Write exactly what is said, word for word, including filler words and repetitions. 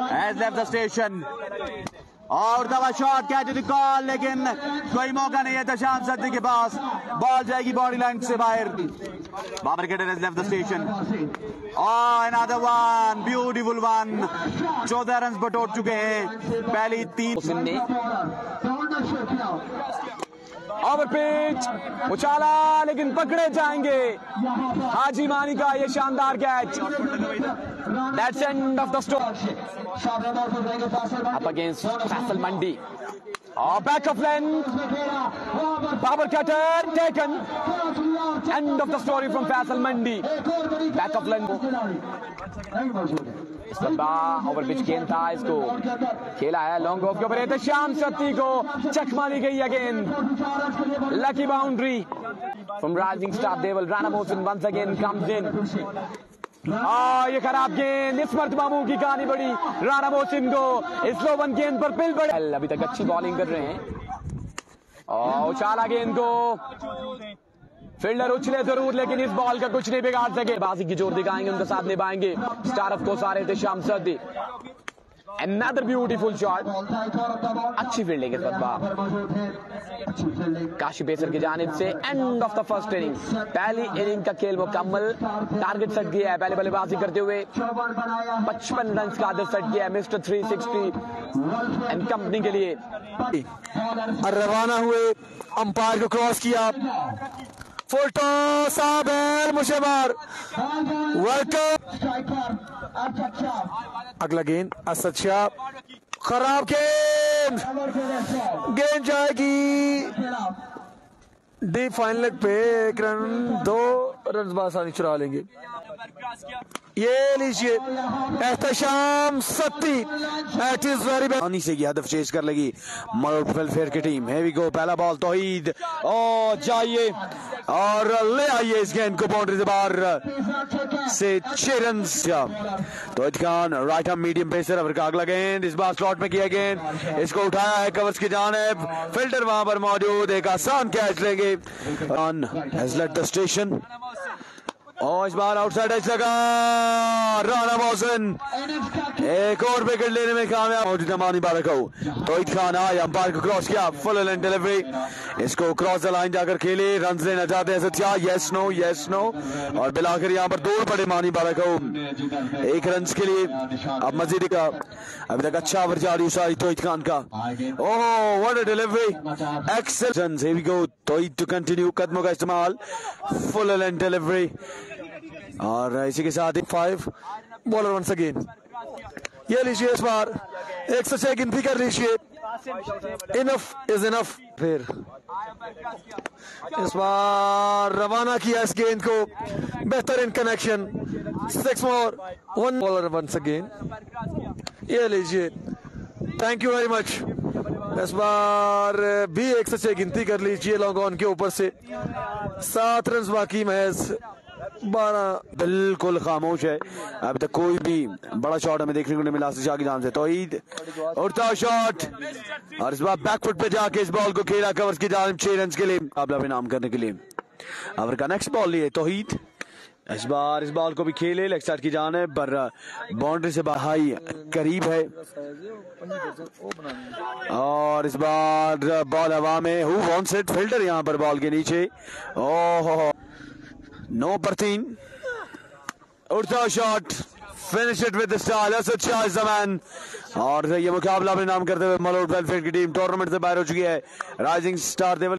has left the station. और दवा shot क्या जो कॉल, लेकिन कोई मौका नहीं है तशाम सत्ती के पास, बॉल जाएगी बॉडी लाइन से बाहर. Babar Qadir has left the station. और अनदर वन, ब्यूटीफुल वन. चौदह रन बटोर चुके हैं पहली तीन. ओवर पिच उछाला लेकिन पकड़े जाएंगे. हाजी मानी का ये शानदार catch. That's end of the story. Up against Faisal Mandi और back of length. Babar Qadir taken. End of the story from Faisal Mandi. Back of length. इस लंबा ओवर पिच गेंद था, इसको खेला है लॉन्ग ऑफ के ऊपर. एहतशाम सत्ती को चक मारी गई again. Lucky boundary from rising star Deval Rana Mohsin once again comes in. Ah, ये खराब गेंद. इस मर्तबा मुंह की कहानी बड़ी राणा मोहसिन को. स्लो वन गेंद पर पिल बड़े. अभी तक अच्छी बॉलिंग कर रहे हैं. और उछाला गेंद को. फील्डर उछले जरूर लेकिन इस बॉल का कुछ नहीं बिगाड़ सके. बाजी की जोर दिखाएंगे, उनके साथ निभाएंगे. स्टार ऑफ को सारे Ehtasham Satti. Another beautiful shot. अच्छी फील्डिंग काशी बेसर की जानिब से. End of the first inning. पहली इनिंग का खेल मुकम्मल. टारगेट सेट किया है पहले बल्लेबाजी करते हुए. पचपन रन का आदर सेट किया है mister three sixty and company के लिए. रवाना हुए, अंपायर को क्रॉस किया. फोटो साबेल मुशेबार वेलकम. अगला गेंद असद शाह. खराब गेंद. गेंद जाएगी डी फाइनल लेग पे. एक रन दो रन बासानी चुरा लेंगे. ये लीजिए Ehtesham Satti. It is very आसानी से यह हदफ चेज कर लेगी मरूफ वेलफेयर की टीम. हेवी गो पहला बॉल. तौहीद और जाइए और ले आइए इस गेंद को बाउंड्री से बाहर से छह रन. Tauheed Khan right arm medium pacer. अब अगला गेंद इस बार स्लॉट में किया. गेंद इसको उठाया है कवर्स की जानिब. फील्डर वहां पर मौजूद. एक आसान कैच लेंगे. Has left the station. और इस बार आउटसाइड एज लगा. राणा मोहसिन एक और विकेट लेने में कामयाब. मौजूदा मानी बारक हो. तौहीद खान आए, अंपायर को क्रॉस किया. Full and delivery. इसको क्रॉस द लाइन जाकर खेले. रन लेना चाहते हैं. यस नो यस नो और बिलाकर यहाँ पर दौड़ पड़े मानी बारक हो एक रन के लिए. अब मजीद का अभी तक अच्छा ओवर जारी सारी तौहीद खान का. Oh what a delivery. Excellent. Here we go. Tauheed to continue. कदमों का इस्तेमाल. Full and delivery. और इसी के साथ ही फाइव बॉलर वंस अगेन. ये लीजिए इस बार एक सौ छह गिनती कर लीजिए. Enough is enough. फिर इस बार रवाना किया इस गेंद को. बेहतरीन connection. Six more one bowler once again. ये लीजिए. Thank you very much. इस बार भी एक सौ छह गिनती कर लीजिए लॉन्ग ऑन के ऊपर से. सात रन बाकी. महज बारह. बिल्कुल खामोश है. अभी तक कोई भी बड़ा शॉट हमें देखने को नहीं मिला शाह की जान से. तौहीद उड़ता शॉट और इस बार बैकफुट पे जाके इस बॉल को खेला कवर्स की जान. छह रन के लिए मुकाबला में नाम करने के लिए. अवर का नेक्स्ट बॉल लिए तौहीद. इस बार इस बॉल को भी खेले. लेग साइड की जान है पर बाउंड्री से बाहर करीब है. और इस बार बॉल हवा में. Who wants it. फील्डर यहाँ पर बॉल के नीचे. ओह नौ पर तीन. उड़ता shot. Finish it with style. Asad Shah is the man. और ये मुकाबला अपने नाम करते हुए मलोट वेलफेयर की टीम टूर्नामेंट से बाहर हो चुकी है. राइजिंग स्टार देवल